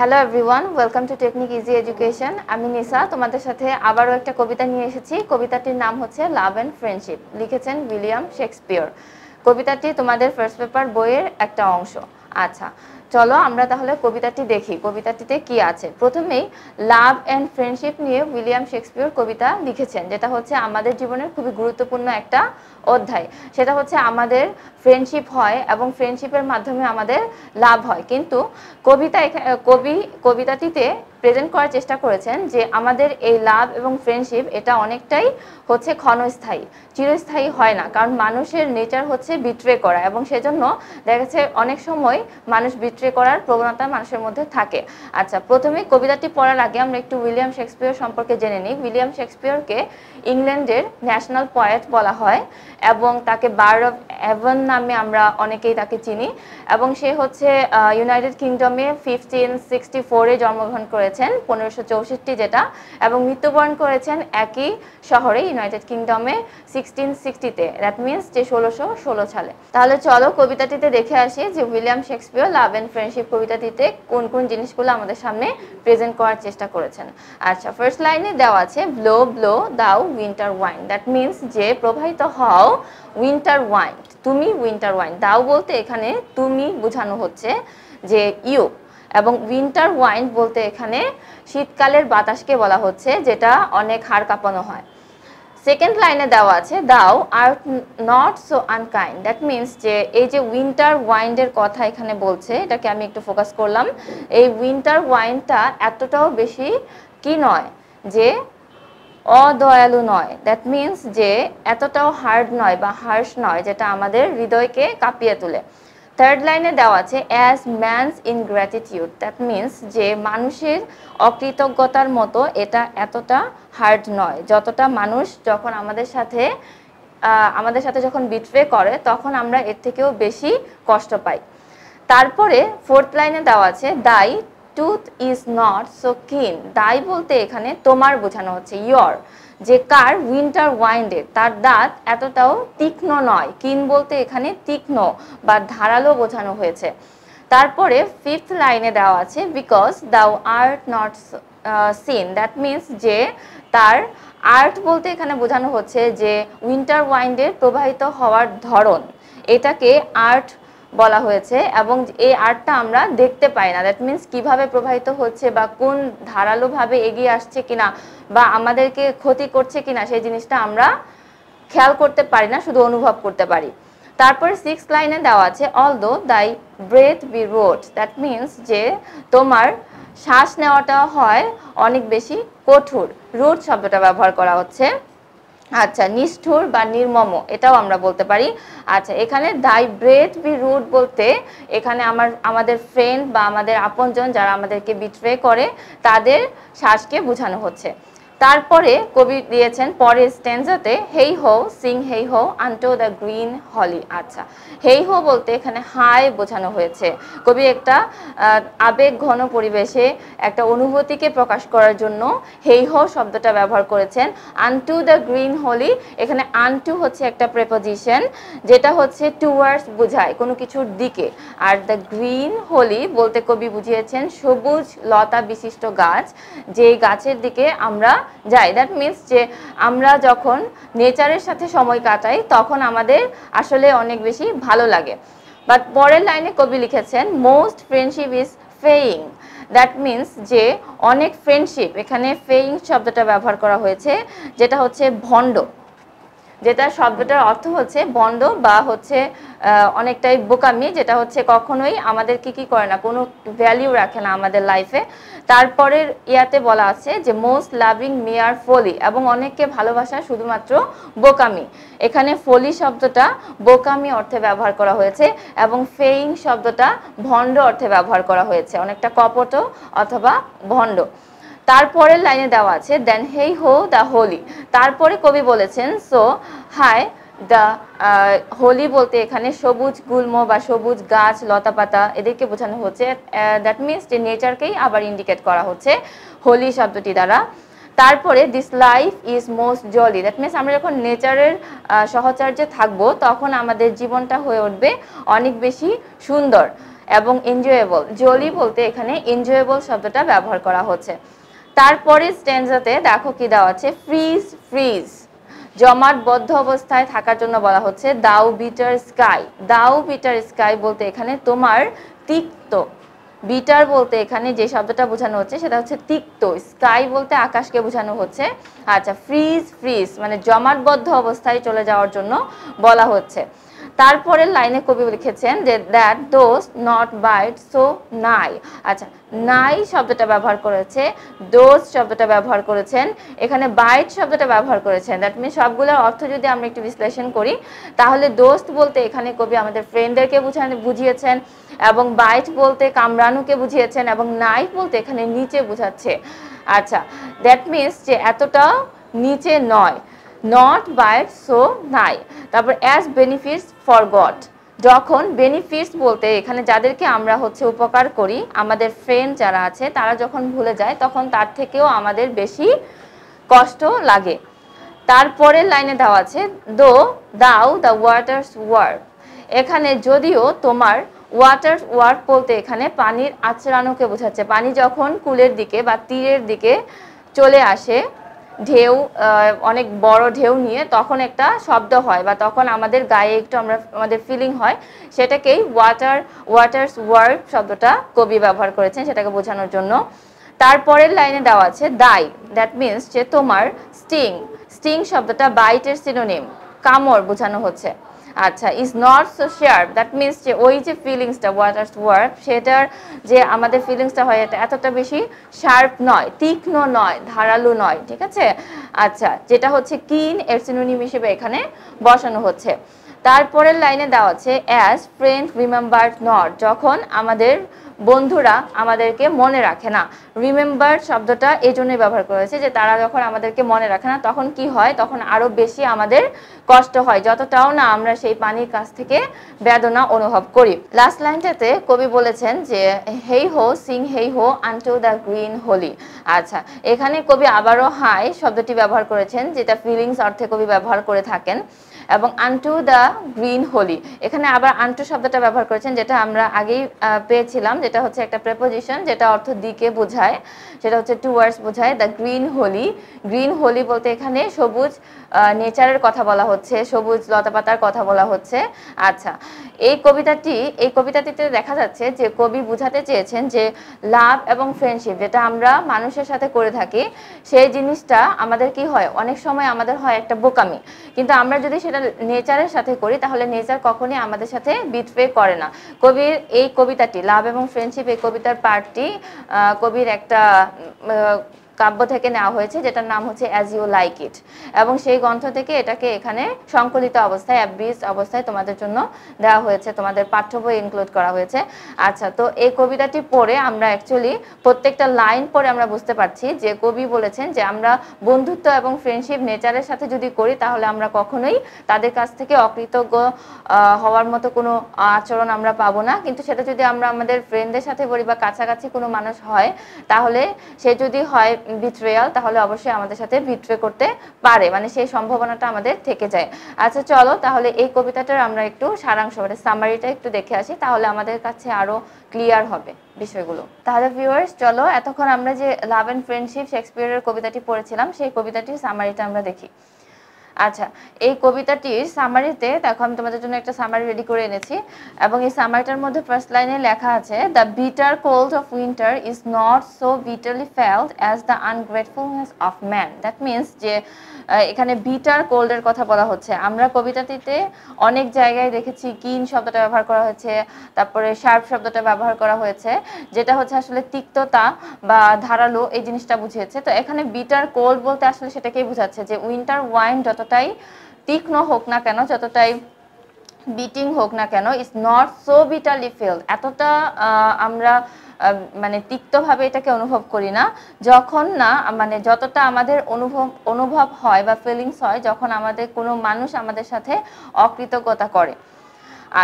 Hello everyone, welcome to technique easy education. আমি নিসা, তোমাদের সাথে আবারও একটা কবিতা নিয়ে এসেছি। কবিতাটির নাম হচ্ছে লাভ অ্যান্ড ফ্রেন্ডশিপ, লিখেছেন উইলিয়াম শেক্সপিয়ার। কবিতাটি তোমাদের ফার্স্ট পেপার বইয়ের একটা অংশ। আচ্ছা, চলো আমরা তাহলে কবিতাটি দেখি, কবিতাটিতে কি আছে। প্রথমেই লাভ অ্যান্ড ফ্রেন্ডশিপ নিয়ে উইলিয়াম শেক্সপিয়ার কবিতা লিখেছেন, যেটা হচ্ছে আমাদের জীবনের খুবই গুরুত্বপূর্ণ একটা অধ্যায়। সেটা হচ্ছে আমাদের ফ্রেন্ডশিপ হয় এবং ফ্রেন্ডশিপের মাধ্যমে আমাদের লাভ হয়, কিন্তু কবিতাটিতে প্রেজেন্ট করার চেষ্টা করেছেন যে আমাদের এই লাভ এবং ফ্রেন্ডশিপ এটা অনেকটাই হচ্ছে ক্ষণস্থায়ী, চিরস্থায়ী হয় না। কারণ মানুষের নেচার হচ্ছে বিট্রে করা, এবং সেজন্য দেখা যাচ্ছে অনেক সময় মানুষ বিট্রে করার প্রবণতা মানুষের মধ্যে থাকে। আচ্ছা, প্রথমে কবিতাটি পড়ার আগে আমরা একটু উইলিয়াম শেক্সপিয়ার সম্পর্কে জেনে নিই। উইলিয়াম শেক্সপিয়ারকে ইংল্যান্ডের ন্যাশনাল পয়েট বলা হয় এবং তাকে বার্ড অফ এভন নামে আমরা অনেকেই তাকে চিনি, এবং সে হচ্ছে ইউনাইটেড কিংডমে 1564-এ জন্মগ্রহণ করেছেন, 1564 যেটা, এবং মৃত্যুবরণ করেছেন একই শহরে ইউনাইটেড কিংডমে 1660-তে, দ্যাট মিনস যে 1616 সালে। তাহলে চলো কবিতাটিতে দেখে আসি যে William Shakespeare love and friendship কবিতাটিতে কোন কোন জিনিসগুলো আমাদের সামনে প্রেজেন্ট করার চেষ্টা করেছেন। আচ্ছা, ফার্স্ট লাইনে দেওয়া আছে blow blow thou winter wind, that means যে প্রবাহিত হও উইন্টার ওয়াইন, তুমি উইন্টার ওয়াইন। দাও বলতে এখানে তুমি বোঝানো হচ্ছে যে ইউ, এবং উইন্টার ওয়াইন বলতে এখানে শীতকালের বাতাসকে বলা হচ্ছে, যেটা অনেক হাড় কাঁপানো হয়। সেকেন্ড লাইনে দেওয়া আছে thou R not so unkind, that means যে এই যে উইন্টার ওয়াইনের কথা এখানে বলছে, এটাকে আমি একটু ফোকাস করলাম। এই উইন্টার ওয়াইনটা এতটাও বেশি কি নয়, যে অদয়ালু নয়, দ্যাট মিনস যে এতটাও হার্ড নয় বা হার্শ নয়, যেটা আমাদের হৃদয়কে কাঁপিয়ে তোলে। থার্ড লাইনে দেওয়া আছে as man's ingratitude, that means যে মানুষের অকৃতজ্ঞতার মতো এটা এতটা হার্ড নয়, যতটা মানুষ যখন আমাদের সাথে যখন বিট্রে করে তখন আমরা এর থেকেও বেশি কষ্ট পাই। তারপরে ফোর্থ লাইনে দেওয়া আছে দাই টুথ ইজ নট সো কিন, দাই বলতে এখানে তোমার বোঝানো হচ্ছে, ইয়র, যে কার উইন্টার ওয়াইন্ডের, তার দাঁত এতটাও তীক্ষ্ণ নয়, কিন বলতে এখানে তীক্ষ্ণ বা ধারালো বোঝানো হয়েছে। তারপরে ফিফথ লাইনে দেওয়া আছে because thou art not seen, that means যে তার আর্ট বলতে এখানে বোঝানো হচ্ছে যে উইন্টার ওয়াইন্ডের প্রবাহিত হওয়ার ধরন, এটাকে আর্ট বলা হয়েছে, এবং এই আর্টটা আমরা দেখতে পাই না, দ্যাট মিনস কিভাবে প্রবাহিত হচ্ছে বা কোন ধারালোভাবে এগিয়ে আসছে কিনা বা আমাদেরকে ক্ষতি করছে কিনা সেই জিনিসটা আমরা খেয়াল করতে পারি না, শুধু অনুভব করতে পারি। তারপরে সিক্স লাইনে দেওয়া আছে although thy breath be rude, that means যে তোমার শ্বাস নেওয়াটা হয় অনেক বেশি কঠোর, রোড শব্দটা ব্যবহার করা হচ্ছে। আচ্ছা, নিষ্ঠুর বা নির্মম এটাও আমরা বলতে পারি। আচ্ছা, এখানে দাই ব্রেথ বি রুড বলতে এখানে আমাদের ফ্রেন্ড বা আমাদের আপনজন যারা আমাদেরকে বিট্রে করে তাদের শ্বাসকে বোঝানো হচ্ছে। তারপরে কবি দিয়েছেন পরের স্ট্যান্জাতে হেই হো সিং হেই হো আনটো দ্য গ্রিন হলি। আচ্ছা, হেই হো বলতে এখানে হাই বোঝানো হয়েছে। কবি একটা আবেগ ঘন পরিবেশে একটা অনুভূতিকে প্রকাশ করার জন্য হেই হো শব্দটা ব্যবহার করেছেন। আনটু দ্য গ্রিন হলি, এখানে আনটু হচ্ছে একটা প্রেপোজিশন, যেটা হচ্ছে টুয়ার্ডস বোঝায় কোনো কিছুর দিকে, আর দ্য গ্রিন হলি বলতে কবি বুঝিয়েছেন সবুজ লতা বিশিষ্ট গাছ, যেই গাছের দিকে আমরা যাই, দ্যাট মিনস যে আমরা যখন নেচারের সাথে সময় কাটাই তখন আমাদের আসলে অনেক বেশি ভালো লাগে। বাট পরের লাইনে কবি লিখেছেন most friendship is feigning, that means যে অনেক ফ্রেন্ডশিপ, এখানে ফেইং শব্দটা ব্যবহার করা হয়েছে, যেটা হচ্ছে ভণ্ড, যেটা শব্দটার অর্থ হচ্ছে বন্ধ বা হচ্ছে অনেকটাই বোকামি, যেটা হচ্ছে কখনোই আমাদের কি করে না, কোনো ভ্যালিউ রাখে না আমাদের লাইফে। তারপরের ইয়াতে বলা আছে যে মোস্ট লাভিং মেয়ার ফলি, এবং অনেককে ভালোবাসা শুধুমাত্র বোকামি, এখানে ফলি শব্দটা বোকামি অর্থে ব্যবহার করা হয়েছে, এবং ফেইং শব্দটা ভণ্ড অর্থে ব্যবহার করা হয়েছে, অনেকটা কপট অথবা ভণ্ড। তারপরের লাইনে দেওয়া আছে দেন হেই হো দ্য হোলি, তারপরে কবি বলেছেন সো হাই দ্য হোলি বলতে এখানে সবুজ গুল্ম বা সবুজ গাছ লতাপাতা এদেরকে বোঝানো হচ্ছে, দ্যাট মিনস যে নেচারকেই আবার ইন্ডিকেট করা হচ্ছে হোলি শব্দটি দ্বারা। তারপরে this life is most jolly, that means আমরা যখন নেচারের সহচর্যে থাকবো তখন আমাদের জীবনটা হয়ে উঠবে অনেক বেশি সুন্দর, এবং enjoyable jolly বলতে এখানে enjoyable শব্দটা ব্যবহার করা হচ্ছে তারপরে স্ট্যানজাতে দেখো কি দেওয়া আছে freeze freeze জমাটবদ্ধ অবস্থায় থাকার জন্য বলা হচ্ছে দাও বিটার স্কাই বলতে এখানে তোমার তিক্ত বিটার বলতে এখানে যে শব্দটা বোঝানো হচ্ছে সেটা হচ্ছে তিক্ত স্কাই বলতে আকাশকে বোঝানো হচ্ছে আচ্ছা ফ্রিজ ফ্রিজ মানে জমাটবদ্ধ অবস্থায় চলে যাওয়ার জন্য বলা হচ্ছে তারপরে লাইনে কবি লিখেছেন that those not bite so nigh আচ্ছা nigh শব্দটা ব্যবহার করেছে those শব্দটা ব্যবহার করেছেন এখানে bite শব্দটা ব্যবহার করেছেন that means সবগুলোর অর্থ যদি আমরা একটু বিশ্লেষণ করি তাহলে দোস্ত বলতে এখানে কবি আমাদের ফ্রেন্ডদেরকে বুঝিয়েছেন এবং bite বলতে কামরানুকে বুঝিয়েছেন এবং knife বলতে এখানে নিচে বোঝাচ্ছে আচ্ছা that means যে এতটা নিচে নয় not bite so nigh তারপর as benefits for God যখন benefits বলতে এখানে যাদেরকে আমরা হচ্ছে উপকার করি আমাদের ফ্রেন্ড যারা আছে তারা যখন ভুলে যায় তখন তার থেকেও আমাদের বেশি কষ্ট লাগে তারপরে লাইনে দেওয়া আছে thou the waters were এখানে যদিও তোমার ওয়াটার ওয়ার্ক বলতে এখানে পানির আচরণকে বোঝাচ্ছে পানি যখন কুলের দিকে বা তীরের দিকে চলে আসে ঢেউ অনেক বড় ঢেউ নিয়ে তখন একটা শব্দ হয় বা তখন আমাদের গায়ে একটু আমাদের ফিলিং হয় সেটাকেই ওয়াটারস ওয়ার্ড শব্দটা কবি ব্যবহার করেছেন সেটাকে বোঝানোর জন্য তারপরের লাইনে দেওয়া আছে দাই দ্যাট মিন্স যে তোমার স্টিং স্টিং শব্দটা বাইটের সিনোনিম কামড় বোঝানো হচ্ছে আচ্ছা is not so sharp that means যে ওই যে ফিলিংসটা ওয়াটারস ওয়ার্ড সেটার যে আমাদের ফিলিংসটা হয় এটা এতটা বেশি শার্প নয় তীক্ষ্ণ নয় ধারালো নয় ঠিক আছে আচ্ছা যেটা হচ্ছে keen এর সিনোনিম হিসেবে এখানে বসানো হচ্ছে তারপরের লাইনে দেওয়া আছে as friend remembered not যখন আমাদের বন্ধুরা আমাদেরকে মনে রাখে না রিমেম্বার শব্দটা এজন্যই ব্যবহার করেছে যে তারা যখন আমাদেরকে মনে রাখে না তখন কি হয় তখন আরো বেশি আমাদের কষ্ট হয় যতটাও না আমরা সেই পানির কাছ থেকে বেদনা অনুভব করি লাস্ট লাইনটাতে কবি বলেছেন যে হেই হো সিং হেই হো until the green holy আচ্ছা এখানে কবি আবারো হাই শব্দটি ব্যবহার করেছেন যেটা ফিলিংস অর্থে কবি ব্যবহার করে থাকেন এবং until the green holy এখানে আবার unto শব্দটা ব্যবহার করেছেন যেটা আমরা আগেই পেয়েছিলাম যেটা হচ্ছে একটা প্রিপজিশন যেটা অর্থ দিকে বোঝায় সেটা হচ্ছে টুয়ার্ডস বোঝায় দা গ্রিন হোলি বলতে এখানে সবুজ নেচারের কথা বলা হচ্ছে সবুজ লতাপাতার কথা বলা হচ্ছে আচ্ছা এই কবিতাটিতে দেখা যাচ্ছে যে কবি বোঝাতে চেয়েছেন যে লাভ এবং ফ্রেন্ডশিপ যেটা আমরা মানুষের সাথে করে থাকি সেই জিনিসটা আমাদের কি হয় অনেক সময় আমাদের হয় একটা বোকামি কিন্তু আমরা যদি সেটা নেচারের সাথে করি তাহলে নেচার কখনোই আমাদের সাথে বিট্রে করে না কবির এই কবিতাটি লাভ এবং ফ্রেন্ডশিপ এই কবিতার পার্টটি কবির একটা কাব্য থেকে নেওয়া হয়েছে যেটার নাম হচ্ছে As You Like It এবং সেই গ্রন্থ থেকে এটাকে এখানে সংকলিত অবস্থায় অ্যাব্রিজ অবস্থায় তোমাদের জন্য দেওয়া হয়েছে তোমাদের পাঠ্য বই ইনক্লুড করা হয়েছে আচ্ছা তো এই কবিতাটি পড়ে আমরা অ্যাকচুয়ালি প্রত্যেকটা লাইন পড়ে আমরা বুঝতে পারছি যে কবি বলেছেন যে আমরা বন্ধুত্ব এবং ফ্রেন্ডশিপ নেচারের সাথে যদি করি তাহলে আমরা কখনোই তাদের কাছ থেকে অকৃতজ্ঞ হওয়ার মতো কোনো আচরণ আমরা পাবো না কিন্তু সেটা যদি আমরা আমাদের ফ্রেন্ডদের সাথে করি বা কাছাকাছি কোনো মানুষ হয় তাহলে সে যদি হয় বিট্রেয়াল তাহলে অবশ্যই আমাদের সাথে বিট্রে করতে পারে মানে সেই সম্ভাবনাটা আমাদের থেকে যায় আচ্ছা চলো তাহলে এই কবিতাটার আমরা একটু সারাংশ মানে সামারিটা একটু দেখে আসি তাহলে আমাদের কাছে আরো ক্লিয়ার হবে বিষয়গুলো তাহলে ভিউয়ার্স চলো এতক্ষণ আমরা যে লাভ এন্ড ফ্রেন্ডশিপ শেক্সপিয়ারের কবিতাটি পড়েছিলাম সেই কবিতাটির সামারিটা আমরা দেখি আচ্ছা এই কবিতাটির সামারিতে দেখো আমি তোমাদের জন্য একটা সামারি রেডি করে এনেছি এবং এই সামারিটার মধ্যে ফার্স্ট লাইনে লেখা আছে the bitter cold of winter is not so bitterly felt as the ungratefulness of man that means যে এখানে বিটার কোল্ডের কথা বলা হচ্ছে আমরা কবিতাটিতে অনেক জায়গায় দেখেছি কিন শব্দটা ব্যবহার করা হয়েছে তারপরে শার্প শব্দটা ব্যবহার করা হয়েছে যেটা হচ্ছে আসলে তিক্ততা বা ধারালো এই জিনিসটা বুঝিয়েছে তো এখানে বিটার কোল্ড বলতে আসলে সেটাকেই বোঝাচ্ছে যে উইন্টার ওয়াইন যতটাই তীক্ষ্ণ হোক না কেন যতটাই বিটিং হোক না কেন it's not so bitterly felt এতটা আমরা মানে তিক্তভাবে এটাকে অনুভব করি না যখন না মানে যতটা আমাদের অনুভব হয় বা ফিলিংস হয় যখন আমাদের কোনো মানুষ আমাদের সাথে অকৃতজ্ঞতা করে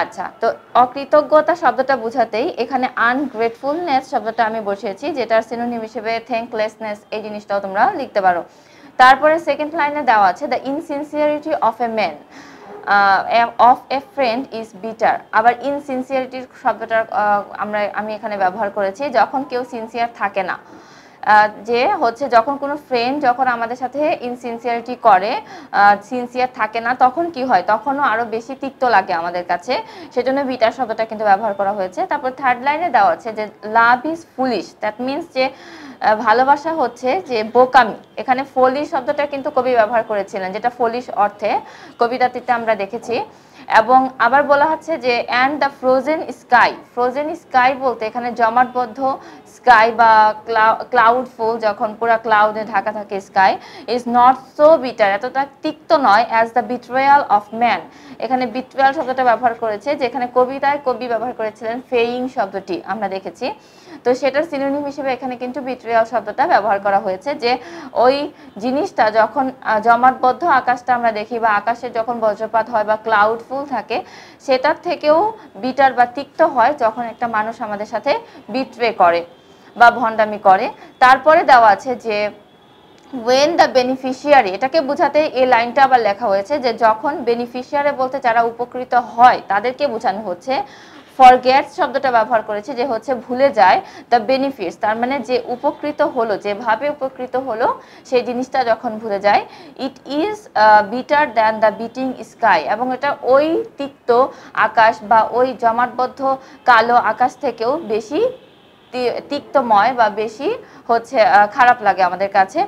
আচ্ছা তো অকৃতজ্ঞতা শব্দটা বোঝাতেই এখানে আনগ্রেটফুলনেস শব্দটা আমি বসিয়েছি যেটার সিনোনিম হিসেবে থ্যাঙ্কলেসনেস এই জিনিসটাও তোমরা লিখতে পারো তারপরে সেকেন্ড লাইনে দেওয়া আছে the insincerity of a man of a friend is bitter. আবার insincerityর শব্দটা আমি এখানে ব্যবহার করেছি যখন কেউ সিনসিয়ার থাকে না যে হচ্ছে যখন কোনো ফ্রেন্ড যখন আমাদের সাথে ইনসিনসিয়ারিটি করে সিনসিয়ার থাকে না তখন কি হয় তখনও আরো বেশি তিক্ত লাগে আমাদের কাছে সেজন্য বিটার শব্দটা কিন্তু ব্যবহার করা হয়েছে তারপর থার্ড লাইনে দেওয়া আছে যে love is foolish that means যে ভালোবাসা হচ্ছে যে বোকামি এখানে ফলিশ শব্দটা কিন্তু কবি ব্যবহার করেছিলেন যেটা ফলিশ অর্থে কবিতাটিতে আমরা দেখেছি এবং আবার বলা হচ্ছে যে and the frozen sky বলতে এখানে জমাটবদ্ধ sky বা cloudful যখন পুরো ক্লাউডে ঢাকা থাকে sky is not so bitter এতটা তিক্ত নয় as the betrayal of man এখানে betrayal শব্দটা ব্যবহার করেছে যেখানে কবিতায় কবি ব্যবহার করেছিলেন failing শব্দটি আমরা দেখেছি তো সেটার সিনোনিম হিসেবে এখানে কিন্তু betrayal শব্দটা ব্যবহার করা হয়েছে যে ওই জিনিসটা যখন জমাটবদ্ধ আকাশটা আমরা দেখি বা আকাশে যখন বজ্রপাত হয় বা ক্লাউড থাকে সেটার থেকেও বিটার বা তিক্ত হয় যখন একটা মানুষ আমাদের সাথে বিট্রে করে বা ভন্ডামি করে তারপরে দেওয়া আছে যে when the beneficiary এটাকে বোঝাতে এই লাইনটা আবার লেখা হয়েছে যে যখন বেনিফিশিয়ারি বলতে যারা উপকৃত হয় তাদেরকে বোঝানো হচ্ছে forget শব্দটা ব্যবহার করেছে যে হচ্ছে ভুলে যায় the benefits তার মানে যে উপকৃত হলো যেভাবে উপকৃত হলো সেই জিনিসটা যখন ভুলে যায় it is bitter than the beating sky এবং এটা ওই তিক্ত আকাশ বা ওই জমাটবদ্ধ কালো আকাশ থেকেও বেশি তিক্তময় বা বেশি হচ্ছে খারাপ লাগে আমাদের কাছে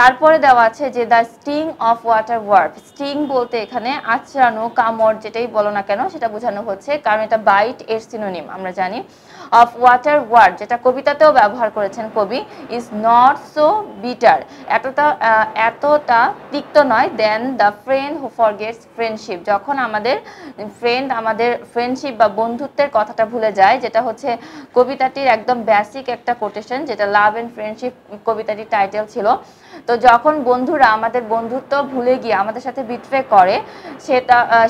তারপরে দেওয়া আছে যে the sting of water worm sting বলতে এখানে আঁচড়ানো কামড় যেটাই বলো না কেন সেটা বোঝানো হচ্ছে কারণ এটা bite এর synonym আমরা জানি of water worm যেটা কবিতাতেও ব্যবহার করেছেন কবি is not so bitter এতটা তিক্ত নয় than the friend who forgets friendship যখন আমাদের friend আমাদের friendship বা বন্ধুত্বের কথাটা ভুলে যায় যেটা হচ্ছে কবিতাটির একদম basic একটা quotation যেটা love and friendship কবিতাটির টাইটেল ছিল তো যখন বন্ধুরা আমাদের বন্ধুত্ব ভুলে গিয়ে আমাদের সাথে বিট্রে করে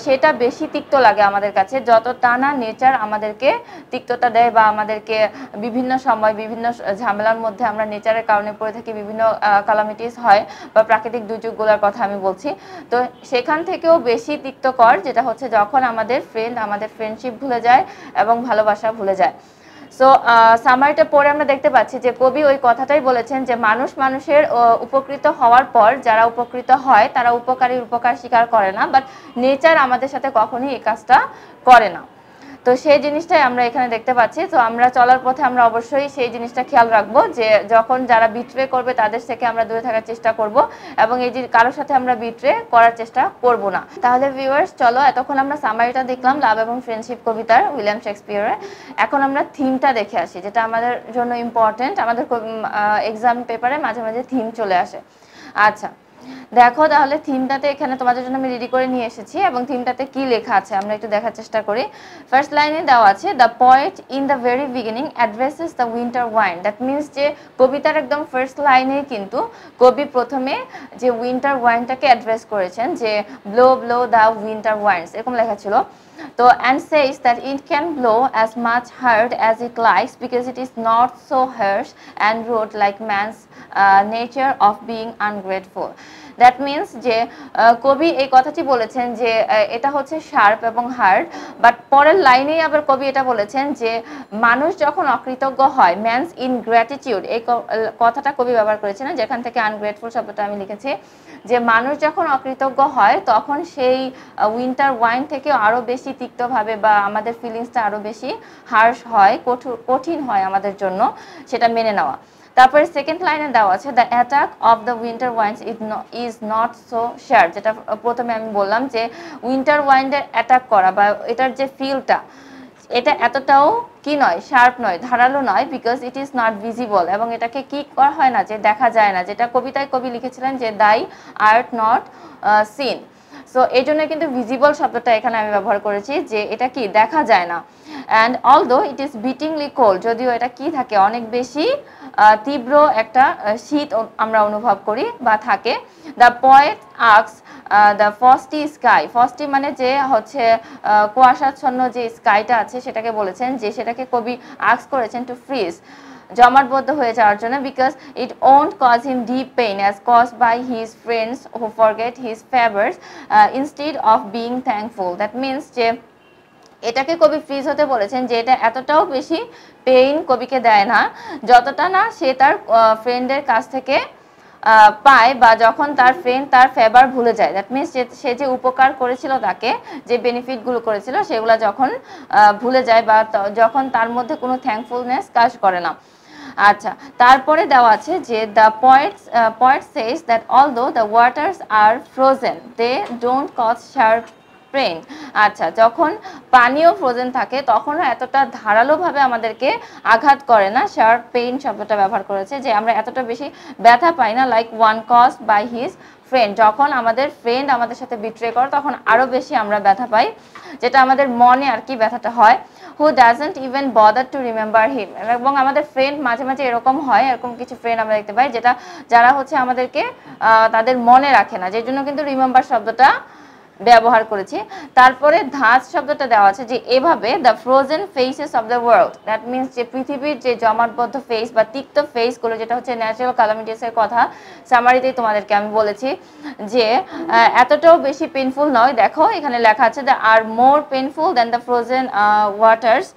সেটা বেশি তিক্ত লাগে আমাদের কাছে যত টানা নেচার আমাদেরকে তিক্ততা দেয় বা আমাদেরকে বিভিন্ন সময় বিভিন্ন ঝামেলার মধ্যে আমরা নেচারের কারণে পড়ে থাকি বিভিন্ন ক্যালামিটিস হয় বা প্রাকৃতিক দুর্যোগগুলোর কথা আমি বলছি তো সেখান থেকেও বেশি তিক্তকর যেটা হচ্ছে যখন আমাদের ফ্রেন্ড আমাদের ফ্রেন্ডশিপ ভুলে যায় এবং ভালোবাসা ভুলে যায় সো সামারিটা পরে আমরা দেখতে পাচ্ছি যে কবি ওই কথাটাই বলেছেন যে মানুষের উপকৃত হওয়ার পর যারা উপকৃত হয় তারা উপকারীর উপকার স্বীকার করে না বাট নেচার আমাদের সাথে কখনোই এই কাজটা করে না তো সেই জিনিসটাই আমরা এখানে দেখতে পাচ্ছি তো আমরা চলার পথে আমরা অবশ্যই সেই জিনিসটা খেয়াল রাখবো যে যখন যারা বিট্রে করবে তাদের থেকে আমরা দূরে থাকার চেষ্টা করব এবং এই যে কারোর সাথে আমরা বিট্রে করার চেষ্টা করব না তাহলে ভিউয়ার্স চলো এতক্ষণ আমরা সামারিটা দেখলাম লাভ এবং ফ্রেন্ডশিপ কবিতার উইলিয়াম শেক্সপিয়ারের এখন আমরা থিমটা দেখে আসি যেটা আমাদের জন্য ইম্পর্টেন্ট আমাদের এক্সাম পেপারে মাঝে মাঝে থিম চলে আসে আচ্ছা দেখো তাহলে থিমটাতে এখানে তোমাদের জন্য আমি রেডি করে নিয়ে এসেছি এবং থিমটাতে কি লেখা আছে আমরা একটু দেখার চেষ্টা করি ফার্স্ট লাইনে দেওয়া আছে the poet in the very beginning addresses the winter wind that means যে কবিতার একদম ফার্স্ট লাইনে কিন্তু কবি প্রথমে যে উইন্টার ওয়াইনটাকে অ্যাড্রেস করেছেন যে blow blow the winter winds এরকম লেখা ছিল তো and says that it can blow as much hard as it likes because it is not so harsh and rude like man's nature of being ungrateful that means যে কবি এই কথাটি বলেছেন যে এটা হচ্ছে শার্প এবং হার্ড বাট পরের লাইনেই আবার কবি এটা বলেছেন যে মানুষ যখন অকৃতজ্ঞ হয় man's ingratitude এই কথাটা কবি ব্যবহার করেছেন যেখান থেকে ungrateful শব্দটা আমি লিখেছি যে মানুষ যখন অকৃতজ্ঞ হয় তখন সেই উইন্টার ওয়াইন থেকে আরো বেশি তিক্তভাবে বা আমাদের ফিলিংসটা আরো বেশি হার্শ হয় কঠিন হয় আমাদের জন্য সেটা মেনে নেওয়া তারপরে সেকেন্ড লাইনে দেওয়া আছে the attack of the winter winds is not so share যেটা প্রথমে আমি বললাম যে উইন্টার ওয়াইনের অ্যাটাক করা বা এটার যে ফিলটা এটা এতটাও কি নয় শার্প নয় ধারালো নয় because it is not visible এবং এটাকে কি করা হয় না যে দেখা যায় না যেটা কবিতায় কবি লিখেছিলেন যে দাই আর্ট নট সিন সো এই জন্য কিন্তু ভিজিবল শব্দটা এখানে আমি ব্যবহার করেছি যে এটা কি দেখা যায় না and although it is beatingly cold যদিও এটা কি থাকে অনেক বেশি তীব্র একটা শীত আমরা অনুভব করি বা থাকে the poet asks the frosty sky frosty মানে যে হচ্ছে কুয়াশাচ্ছন্ন যে স্কাইটা আছে সেটাকে বলেছেন যে সেটাকে কবি asks করেছেন to freeze জমাটবদ্ধ হয়ে যাওয়ার জন্য because it won't cause him deep pain as caused by his friends who forget his favors instead of being thankful. That means যে এটাকে কবি ফ্রিজ হতে বলেছেন যে এটা এতটাও বেশি পেইন কবিকে দেয় না যতটা না সে তার ফ্রেন্ডের কাছ থেকে পায় বা যখন তার ফ্রেন্ড তার ফেভার ভুলে যায় দ্যাট মিন্স সে যে উপকার করেছিল তাকে যে বেনিফিটগুলো করেছিল সেগুলো যখন ভুলে যায় বা যখন তার মধ্যে কোনো থ্যাঙ্কফুলনেস কাজ করে না আচ্ছা তারপরে দেওয়া আছে যে the poet says that although the waters are frozen they don't cause sharp pain আচ্ছা যখন পানিও ফ্রোজেন থাকে তখন এতটা ধারালো ভাবে আমাদেরকে আঘাত করে না শার্প পেইন শব্দটা ব্যবহার করেছে যে আমরা এতটা বেশি ব্যথা পাই না like one cause by his friend যখন আমাদের ফ্রেন্ড আমাদের সাথে বিট্রে করে তখন আরো বেশি আমরা ব্যথা পাই যেটা আমাদের মনে আর কি ব্যথাটা হয় who doesn't even bother to remember him এবং আমাদের ফ্রেন্ড মাঝে মাঝে এরকম হয় এরকম কিছু ফ্রেন্ড আমরা দেখতে পাই যেটা যারা হচ্ছে আমাদেরকে তাদের মনে রাখে না যেজন্য কিন্তু রিমেম্বার শব্দটা ব্যবহার করেছে তারপরে ধাঁচ শব্দটা দেওয়া আছে যে এভাবে the frozen faces of the world that means যে পৃথিবীর যে জমাটবদ্ধ ফেস বা তিক্ত ফেস গুলো যেটা হচ্ছে ন্যাচারাল ক্যালামিটিস এর কথা সামারিতে তোমাদেরকে আমি বলেছি যে এতটাও বেশি পেইনফুল নয় দেখো এখানে লেখা আছে the are more painful than the frozen waters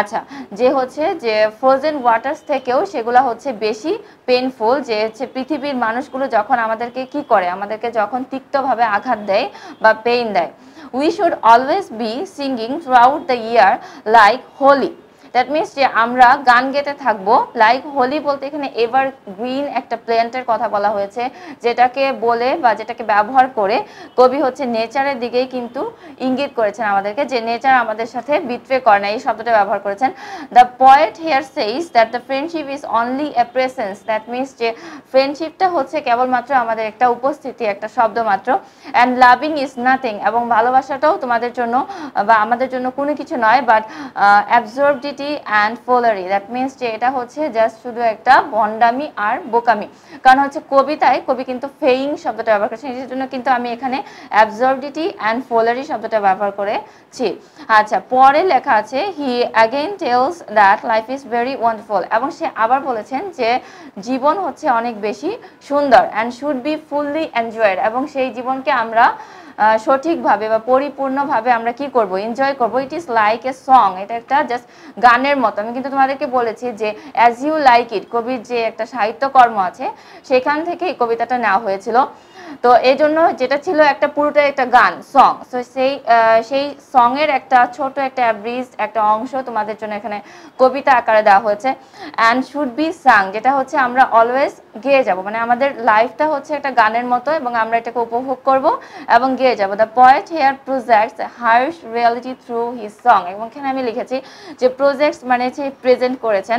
আচ্ছা যে হচ্ছে যে ফ্রোজেন ওয়াটারস থেকেও সেগুলা হচ্ছে বেশি পেইনফুল যে হচ্ছে পৃথিবীর মানুষগুলো যখন আমাদেরকে কি করে আমাদেরকে যখন তিক্তভাবে আঘাত দেয় বা পেইন দেয় we should always be singing throughout the year like holly that means যে আমরা গান গেতে থাকবো লাইক হোলি বলতে এখানে এভার গ্রিন একটা প্ল্যান্টের কথা বলা হয়েছে যেটাকে বলে বা যেটাকে ব্যবহার করে কবি হচ্ছে নেচারের দিকেই কিন্তু ইঙ্গিত করেছেন আমাদেরকে যে নেচার আমাদের সাথে বিট্রে করে না এই শব্দটা ব্যবহার করেছেন the poet here says that the friendship is only a presence that means যে ফ্রেন্ডশিপটা হচ্ছে কেবলমাত্র আমাদের একটা উপস্থিতি একটা শব্দ মাত্র অ্যান্ড লাভিং ইজ নাথিং এবং ভালোবাসাটাও তোমাদের জন্য বা আমাদের জন্য কোনো কিছু নয় but absurdity and foolery that means যে এটা হচ্ছে জাস্ট শুধু একটা বন্ডামি আর বোকামি কারণ হচ্ছে কবিতায় কবি কিন্তু ফেইং শব্দটা ব্যবহার করেছেন এর জন্য কিন্তু আমি এখানে absurdity and foolery শব্দটা ব্যবহার করেছি আচ্ছা পরে লেখা আছে he again tells that life is very wonderful এবং সে আবার বলেছেন যে জীবন হচ্ছে অনেক বেশি সুন্দর and should be fully enjoyed এবং সেই জীবনকে আমরা সঠিকভাবে বা পরিপূর্ণভাবে আমরা কি করব এনজয় করব it is like a song এটা একটা জাস্ট গানের মতো আমি কিন্তু তোমাদেরকে বলেছি যে অ্যাজ ইউ লাইক ইট কবির যে একটা সাহিত্যকর্ম আছে সেখান থেকে এই কবিতাটা নেওয়া হয়েছিল তো এই জন্য যেটা ছিল একটা পুরোটা একটা গান সং সো সেই সং এর একটা ছোট একটা ব্রিজ একটা অংশ তোমাদের জন্য এখানে কবিতা আকারে দেওয়া হয়েছে অ্যান্ড শুড বি সাং যেটা হচ্ছে আমরা অলওয়েজ গেয়ে যাব মানে আমাদের লাইফটা হচ্ছে একটা গানের মতো এবং আমরা এটাকে উপভোগ করব এবং গেয়ে যাব the poet here projects harsh reality through his song এবং এখানে আমি লিখেছি যে প্রজেক্টস মানে যে প্রেজেন্ট করেছেন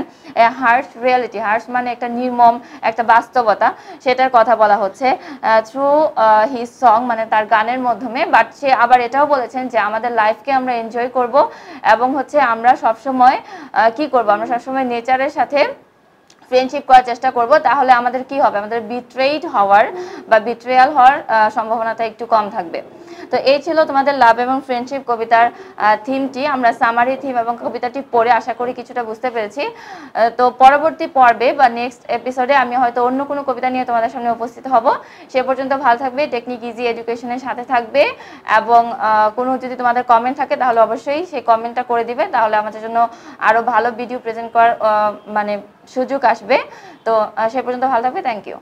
হার্শ রিয়ালিটি হার্শ মানে একটা নির্মম একটা বাস্তবতা সেটার কথা বলা হচ্ছে his song মানে তার গানের মাধ্যমে বাট সে আবার এটাও বলেছেন যে আমাদের লাইফকে আমরা এনজয় করব এবং হচ্ছে আমরা সবসময় কি করব আমরা সবসময় নেচারের সাথে ফ্রেন্ডশিপ করার চেষ্টা করব তাহলে আমাদের কি হবে আমাদের বিট্রেড হওয়ার বা বিট্রেয়াল হওয়ার সম্ভাবনাটা একটু কম থাকবে তো এই ছিল তোমাদের লাভ এবং ফ্রেন্ডশিপ কবিতার থিমটি আমরা সামারি থিম এবং কবিতাটি পড়ে আশা করি কিছুটা বুঝতে পেরেছি তো পরবর্তী পর্বে বা নেক্সট এপিসোডে আমি হয়তো অন্য কোনো কবিতা নিয়ে তোমাদের সামনে উপস্থিত হব সে পর্যন্ত ভালো থাকবে টেকনিক ইজি এডুকেশনের সাথে থাকবে এবং কোনো যদি তোমাদের কমেন্ট থাকে তাহলে অবশ্যই সেই কমেন্টটা করে দিবে তাহলে আমাদের জন্য আরও ভালো ভিডিও প্রেজেন্ট করার মানে সুযোগ আসবে তো সে পর্যন্ত ভালো থাকবে থ্যাংক ইউ